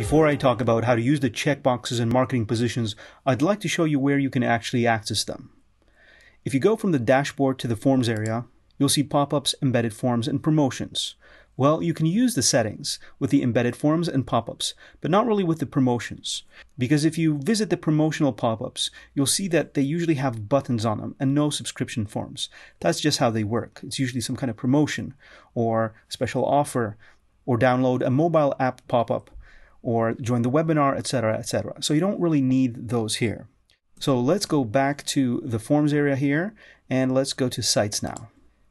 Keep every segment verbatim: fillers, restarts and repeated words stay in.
Before I talk about how to use the checkboxes and marketing positions, I'd like to show you where you can actually access them. If you go from the dashboard to the forms area, you'll see pop-ups, embedded forms, and promotions. Well, you can use the settings with the embedded forms and pop-ups, but not really with the promotions. Because if you visit the promotional pop-ups, you'll see that they usually have buttons on them and no subscription forms. That's just how they work. It's usually some kind of promotion or special offer or download a mobile app pop-up or join the webinar, et cetera, et cetera. So you don't really need those here. So let's go back to the forms area here and let's go to sites now.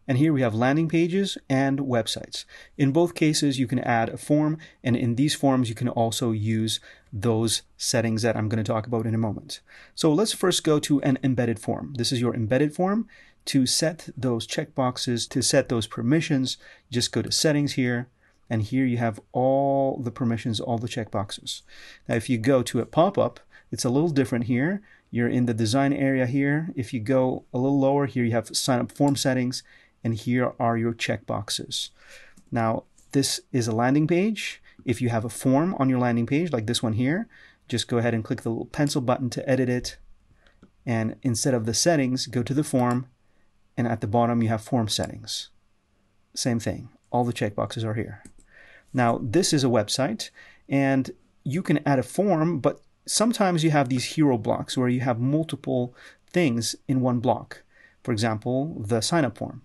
And here we have landing pages and websites. In both cases, you can add a form, and in these forms, you can also use those settings that I'm going to talk about in a moment. So let's first go to an embedded form. This is your embedded form. To set those checkboxes, to set those permissions, just go to settings here, and here you have all the permissions, all the checkboxes. Now, if you go to a pop-up, it's a little different here. You're in the design area here. If you go a little lower here, you have sign up form settings, and here are your checkboxes. Now, this is a landing page. If you have a form on your landing page, like this one here, just go ahead and click the little pencil button to edit it. And instead of the settings, go to the form, and at the bottom you have form settings. Same thing, all the checkboxes are here. Now, this is a website, and you can add a form, but sometimes you have these hero blocks where you have multiple things in one block. For example, the sign-up form.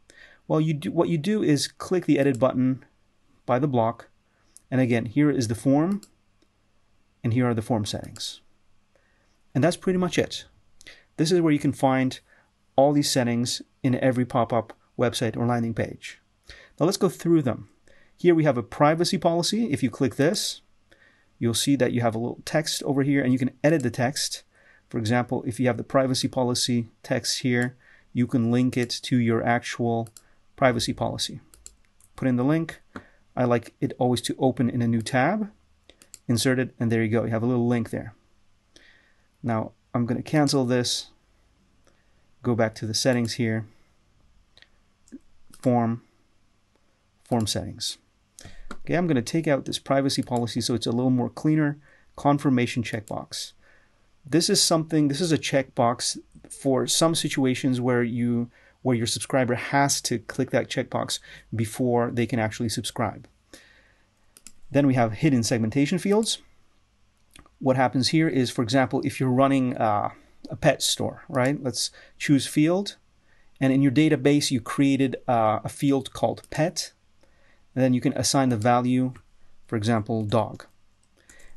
Well, you do, what you do is click the edit button by the block. And again, here is the form, and here are the form settings. And that's pretty much it. This is where you can find all these settings in every pop-up, website, or landing page. Now let's go through them. Here we have a privacy policy. If you click this, you'll see that you have a little text over here, and you can edit the text. For example, if you have the privacy policy text here, you can link it to your actual privacy policy. Put in the link. I like it always to open in a new tab, insert it, and there you go. You have a little link there. Now I'm going to cancel this, go back to the settings here, form, form settings. Okay, I'm going to take out this privacy policy so it's a little more cleaner, confirmation checkbox. This is something, this is a checkbox for some situations where you where your subscriber has to click that checkbox before they can actually subscribe. Then we have hidden segmentation fields. What happens here is, for example, if you're running uh, a pet store, right? Let's choose field. And in your database, you created uh, a field called pet. And then you can assign the value, for example, dog.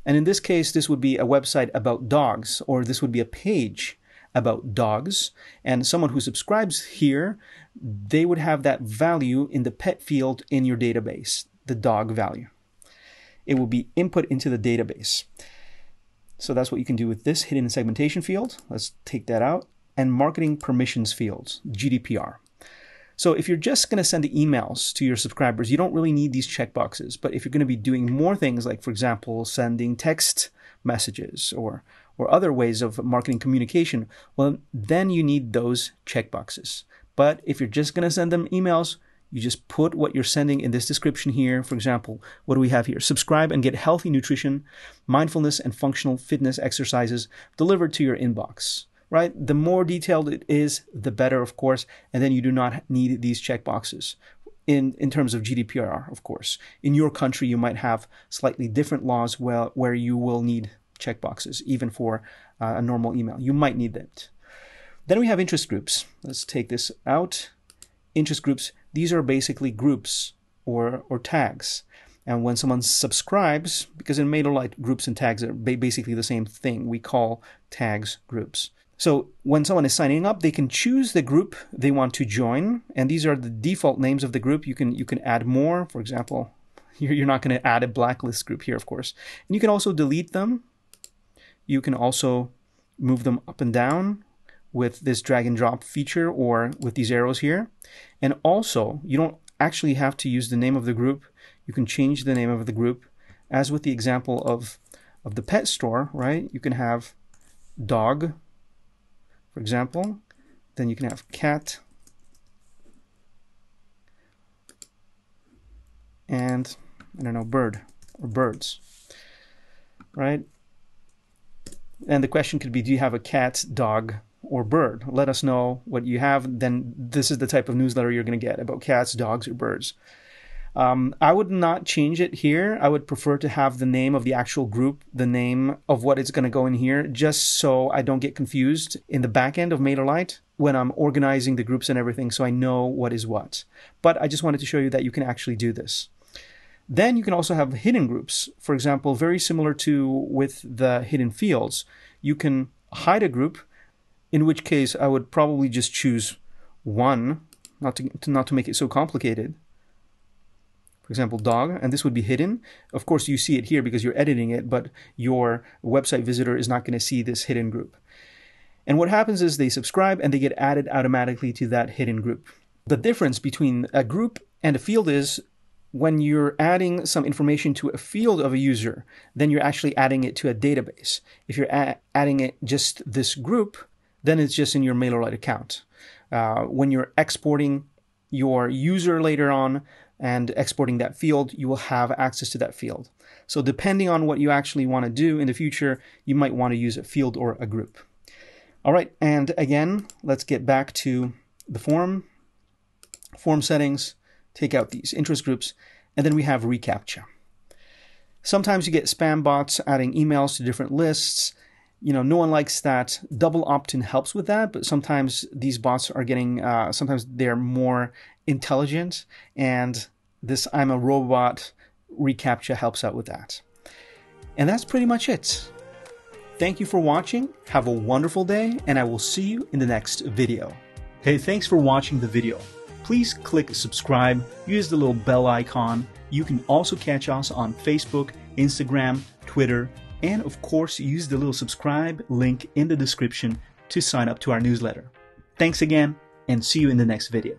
And in this case, this would be a website about dogs, or this would be a page about dogs, and someone who subscribes here, they would have that value in the pet field in your database, the dog value. It will be input into the database. So that's what you can do with this hidden segmentation field. Let's take that out. And marketing permissions fields, G D P R. So if you're just going to send emails to your subscribers, you don't really need these checkboxes. But if you're going to be doing more things, like, for example, sending text messages or or other ways of marketing communication, well, then you need those checkboxes. But if you're just going to send them emails, you just put what you're sending in this description here. For example, what do we have here? Subscribe and get healthy nutrition, mindfulness, and functional fitness exercises delivered to your inbox, right? The more detailed it is, the better, of course, and then you do not need these checkboxes. In, in terms of G D P R, of course. In your country, you might have slightly different laws where, where you will need checkboxes, even for uh, a normal email. You might need that. Then we have interest groups. Let's take this out. Interest groups, these are basically groups or, or tags. And when someone subscribes, because in MailerLite, groups and tags are ba basically the same thing. We call tags groups. So when someone is signing up, they can choose the group they want to join. And these are the default names of the group. You can, you can add more. For example, you're not going to add a blacklist group here, of course. And you can also delete them. You can also move them up and down with this drag and drop feature or with these arrows here. And also, you don't actually have to use the name of the group. You can change the name of the group. As with the example of, of the pet store, right? You can have dog, for example. Then you can have cat. And, I don't know, bird or birds. right? And the question could be, do you have a cat, dog, or bird? Let us know what you have. Then this is the type of newsletter you're going to get about cats, dogs, or birds. Um, I would not change it here. I would prefer to have the name of the actual group, the name of what it's going to go in here, just so I don't get confused in the back end of MailerLite when I'm organizing the groups and everything, so I know what is what. But I just wanted to show you that you can actually do this. Then you can also have hidden groups. For example, very similar to with the hidden fields, you can hide a group, in which case I would probably just choose one, not to, not to make it so complicated. For example, dog, and this would be hidden. Of course, you see it here because you're editing it, but your website visitor is not going to see this hidden group. And what happens is they subscribe and they get added automatically to that hidden group. The difference between a group and a field is when you're adding some information to a field of a user, then you're actually adding it to a database. If you're adding it just this group, then it's just in your MailerLite account. Uh, when you're exporting your user later on, and exporting that field, you will have access to that field. So depending on what you actually want to do in the future, you might want to use a field or a group. All right, and again, let's get back to the form, form settings, take out these interest groups, and then we have reCAPTCHA. Sometimes you get spam bots adding emails to different lists. You know, no one likes that. Double opt-in helps with that, but sometimes these bots are getting, uh, sometimes they're more intelligent, and this I'm a robot reCAPTCHA helps out with that. And that's pretty much it. Thank you for watching. Have a wonderful day, and I will see you in the next video. Hey, thanks for watching the video. Please click subscribe, use the little bell icon. You can also catch us on Facebook, Instagram, Twitter, and of course, use the little subscribe link in the description to sign up to our newsletter. Thanks again, and see you in the next video.